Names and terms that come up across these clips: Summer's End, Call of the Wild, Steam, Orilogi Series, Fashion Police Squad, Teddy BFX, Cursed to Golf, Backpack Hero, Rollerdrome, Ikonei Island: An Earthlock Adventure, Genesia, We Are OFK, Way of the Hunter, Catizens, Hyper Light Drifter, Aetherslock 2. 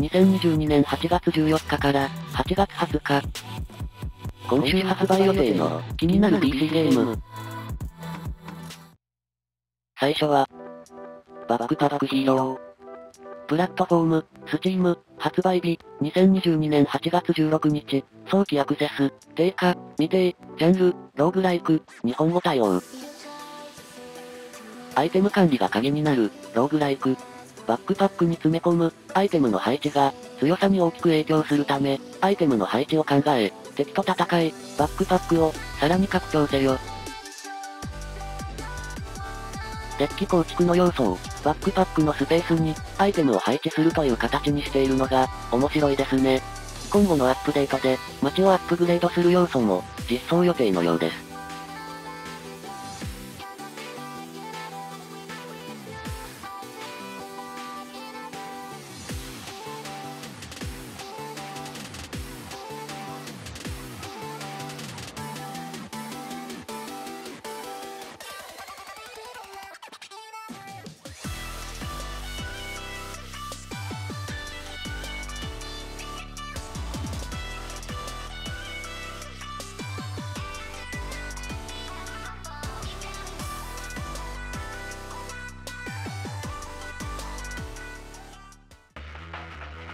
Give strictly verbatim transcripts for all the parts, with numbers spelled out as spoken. にせんにじゅうにねんはちがつじゅうよっかからはちがつはつか、今週発売予定の気になる ピーシー ゲーム。最初はバックパックヒーロー。プラットフォーム、スチーム、発売日、にせんにじゅうにねんはちがつじゅうろくにち、早期アクセス、定価、未定、ジャンル、ローグライク、日本語対応。アイテム管理が鍵になる、ローグライク。バックパックに詰め込む、アイテムの配置が、強さに大きく影響するため、アイテムの配置を考え、敵と戦い、バックパックを、さらに拡張せよ。デッキ構築の要素を、バックパックのスペースに、アイテムを配置するという形にしているのが、面白いですね。今後のアップデートで、街をアップグレードする要素も、実装予定のようです。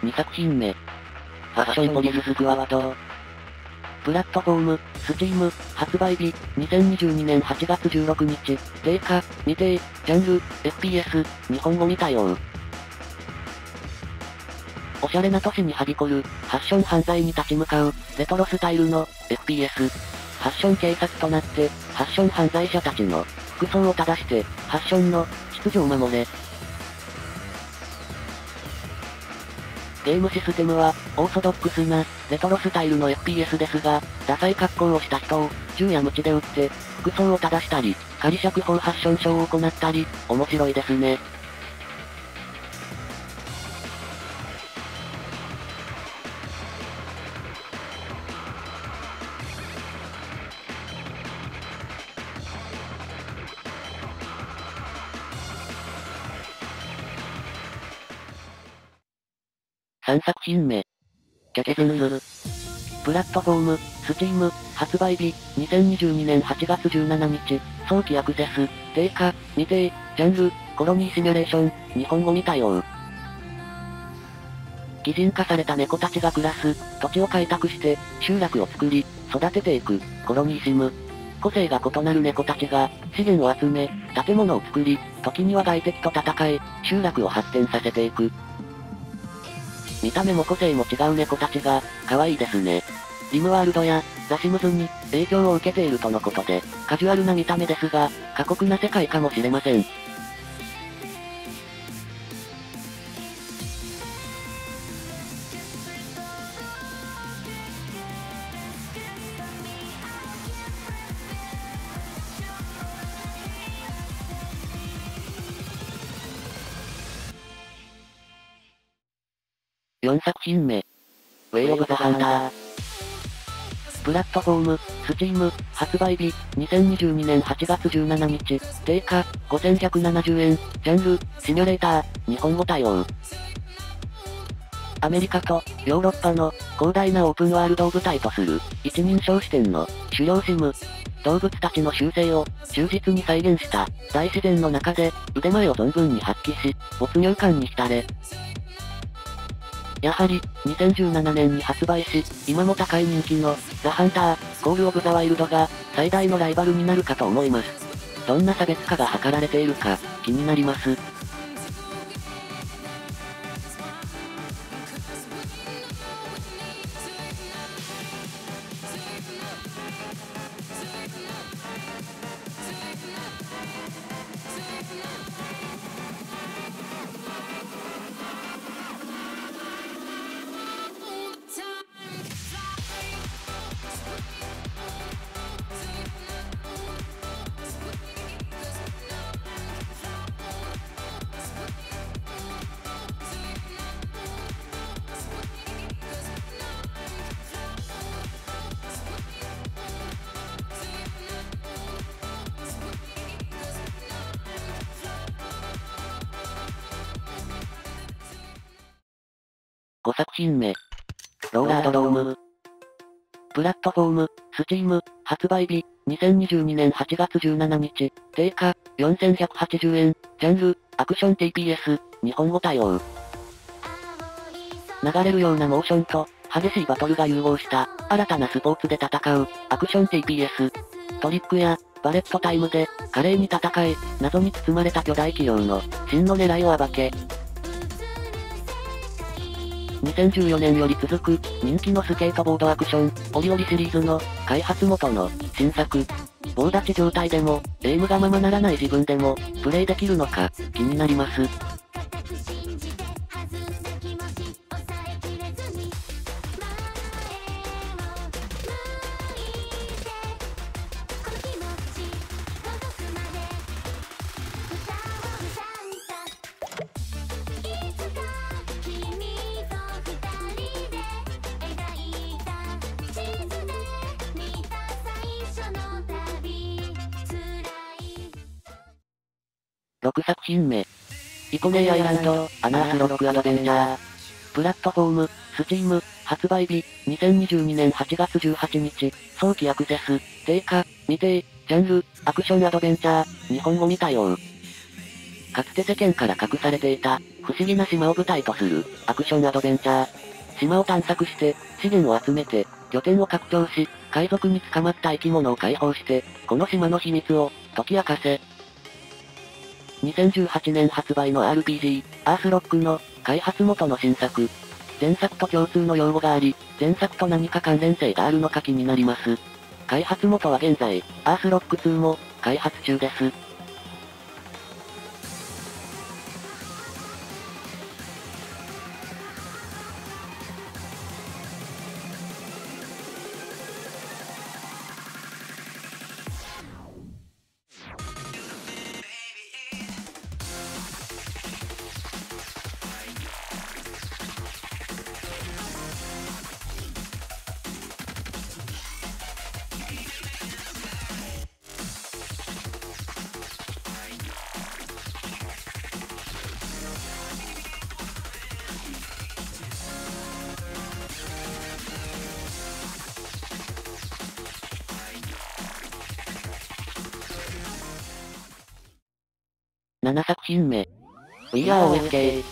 にさくひんめ、ファッションポリススクワット。プラットフォーム、スチーム、発売日、にせんにじゅうにねんはちがつじゅうろくにち、定価、未定、ジャンル、エフピーエス、日本語に対応。おしゃれな都市にはびこる、ファッション犯罪に立ち向かう、レトロスタイルの、エフピーエス。ファッション警察となって、ファッション犯罪者たちの、服装を正して、ファッションの、秩序を守れ。ゲームシステムは、オーソドックスな、レトロスタイルの エフピーエス ですが、ダサい格好をした人を、銃や鞭で撃って、服装を正したり、仮釈放ファッションショーを行ったり、面白いですね。さんさくひんめ、キャケズンズル。プラットフォーム、スチーム、発売日、にせんにじゅうにねんはちがつじゅうしちにち、早期アクセス、定価、未定、ジャンル、コロニーシミュレーション、日本語に対応。擬人化された猫たちが暮らす、土地を開拓して、集落を作り、育てていく、コロニーシム。個性が異なる猫たちが、資源を集め、建物を作り、時には外敵と戦い、集落を発展させていく。見た目も個性も違う猫たちが、可愛いですね。リムワールドや、ザシムズに、影響を受けているとのことで、カジュアルな見た目ですが、過酷な世界かもしれません。よんさくひんめ、Way of the Hunter。プラットフォーム、スチーム、発売日、にせんにじゅうにねんはちがつじゅうしちにち、定価、ごせんひゃくななじゅうえん、ジャンル、シミュレーター、日本語対応。アメリカとヨーロッパの広大なオープンワールドを舞台とする、一人称視点の狩猟シム。動物たちの習性を忠実に再現した、大自然の中で腕前を存分に発揮し、没入感に浸れ。やはり、にせんじゅうななねんに発売し、今も高い人気の、ザ・ハンター、コール・オブ・ザ・ワイルドが、最大のライバルになるかと思います。どんな差別化が図られているか、気になります。ごさくひんめ。ローラードローム。プラットフォーム、スチーム、発売日、にせんにじゅうにねんはちがつじゅうしちにち、定価、よんせんひゃくはちじゅうえん、ジャンル、アクション ティーピーエス、日本語対応。流れるようなモーションと、激しいバトルが融合した、新たなスポーツで戦う、アクション ティーピーエス。トリックや、バレットタイムで、華麗に戦い、謎に包まれた巨大企業の、真の狙いを暴け。にせんじゅうよねんより続く、人気のスケートボードアクション、オリオリシリーズの、開発元の、新作。棒立ち状態でも、エイムがままならない自分でも、プレイできるのか、気になります。ろくさくひんめ。イコネイアイランド、アナースロックアドベンチャー。プラットフォーム、スチーム、発売日、にせんにじゅうにねんはちがつじゅうはちにち、早期アクセス、定価、未定、ジャンル、アクションアドベンチャー、日本語未対応。かつて世間から隠されていた、不思議な島を舞台とする、アクションアドベンチャー。島を探索して、資源を集めて、拠点を拡張し、海賊に捕まった生き物を解放して、この島の秘密を、解き明かせ。にせんじゅうはちねん発売の アールピージー、アースロックの開発元の新作。前作と共通の用語があり、前作と何か関連性があるのか気になります。開発元は現在、アースロックツーも開発中です。ななさくひんめ。We are オーエスケー。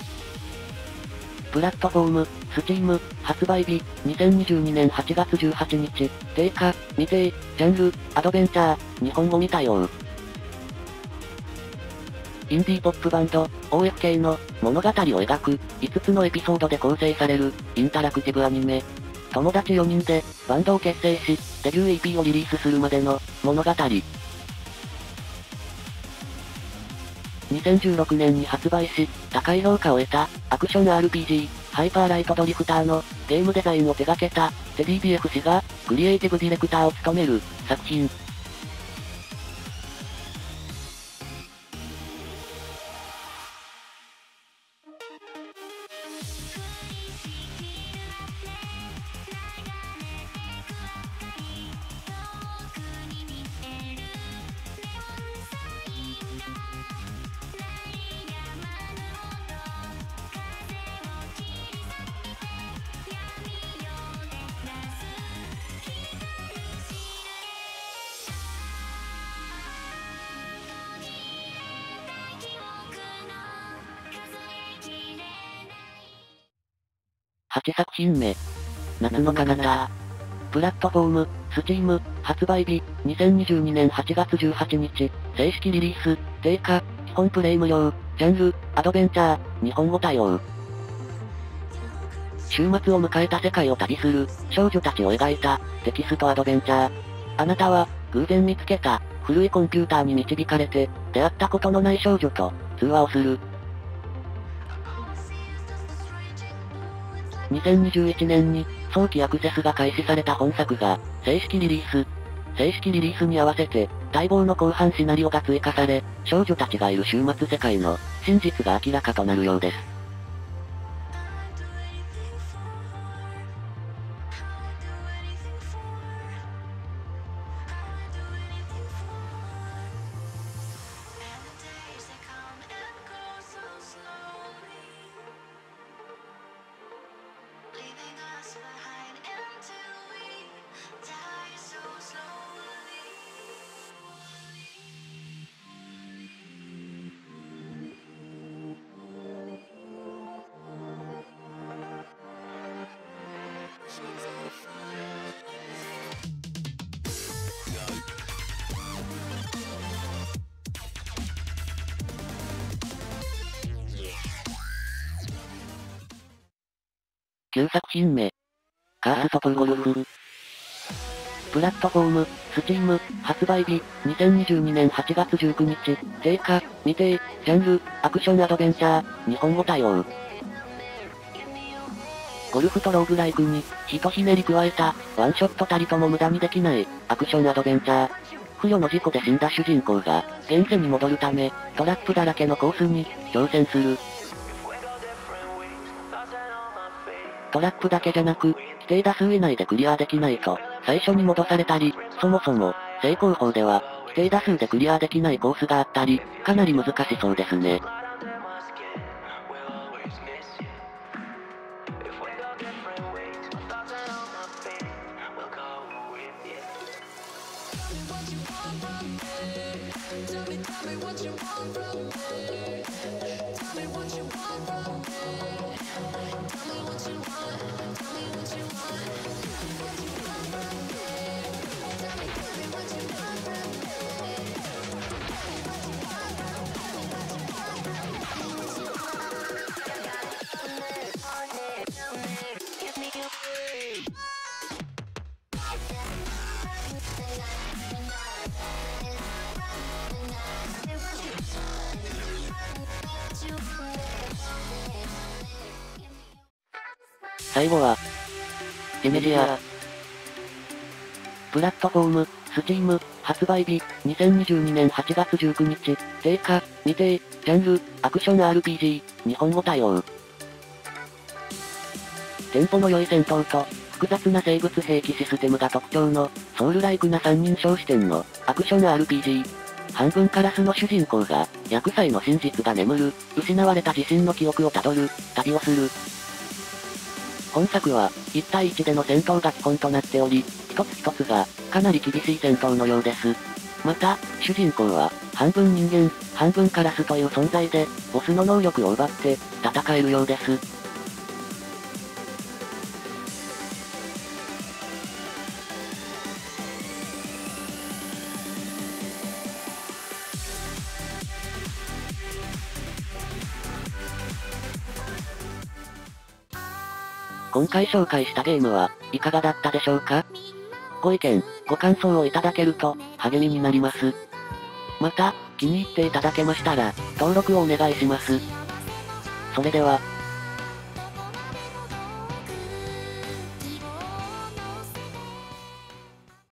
プラットフォーム、スチーム、発売日、にせんにじゅうにねんはちがつじゅうはちにち、定価、未定、ジャンル、アドベンチャー、日本語未対応。インディーポップバンド、オーエスケー の物語を描く、いつつのエピソードで構成される、インタラクティブアニメ。友達よにんで、バンドを結成し、デビュー イーピー をリリースするまでの、物語。にせんじゅうろくねんに発売し、高い評価を得た、アクション アールピージー、ハイパーライトドリフターのゲームデザインを手掛けた、テディ ビーエフ 氏が、クリエイティブディレクターを務める、作品。はっさくひんめ。夏の彼方。プラットフォーム、スチーム、発売日、にせんにじゅうにねんはちがつじゅうはちにち、正式リリース、定価、基本プレイ無料、ジャンル、アドベンチャー、日本語対応。週末を迎えた世界を旅する、少女たちを描いた、テキストアドベンチャー。あなたは、偶然見つけた、古いコンピューターに導かれて、出会ったことのない少女と、通話をする。にせんにじゅういちねんに早期アクセスが開始された本作が正式リリース。正式リリースに合わせて待望の後半シナリオが追加され、少女たちがいる終末世界の真実が明らかとなるようです。きゅうさくひんめ。カース外ゴルフ。プラットフォーム、スチーム、発売日、にせんにじゅうにねんはちがつじゅうくにち、定価、未定、ジャンル、アクションアドベンチャー、日本語対応。ゴルフとローグライクに、ひとひねり加えた、ワンショットたりとも無駄にできない、アクションアドベンチャー。不慮の事故で死んだ主人公が、現世に戻るため、トラップだらけのコースに、挑戦する。トラップだけじゃなく、規定打数以内でクリアできないと、最初に戻されたり、そもそも、成功法では、規定打数でクリアできないコースがあったり、かなり難しそうですね。最後は、ジェネジア。プラットフォーム、スチーム、発売日、にせんにじゅうにねんはちがつじゅうくにち、定価、未定、ジャンル、アクション アールピージー、日本語対応。テンポの良い戦闘と、複雑な生物兵器システムが特徴の、ソウルライクな三人称視点の、アクション アールピージー。半分カラスの主人公が、厄災の真実が眠る、失われた自身の記憶をたどる、旅をする。本作はいちたいいちでの戦闘が基本となっており、一つ一つがかなり厳しい戦闘のようです。また、主人公は半分人間、半分カラスという存在で、ボスの能力を奪って戦えるようです。今回紹介したゲームはいかがだったでしょうか？ご意見、ご感想をいただけると励みになります。また、気に入っていただけましたら登録をお願いします。それでは。